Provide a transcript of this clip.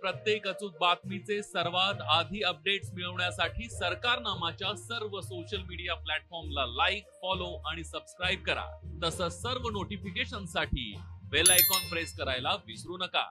प्रत्येक अचूक बातमीचे सर्वात आधी अपडेट्स मिळवण्यासाठी सरकारनामाच्या सर्व सोशल मीडिया प्लॅटफॉर्मला लाईक, फॉलो आणि सबस्क्राइब करा। तसंच सर्व नोटिफिकेशनसाठी बेल आयकॉन प्रेस करायला विसरू नका।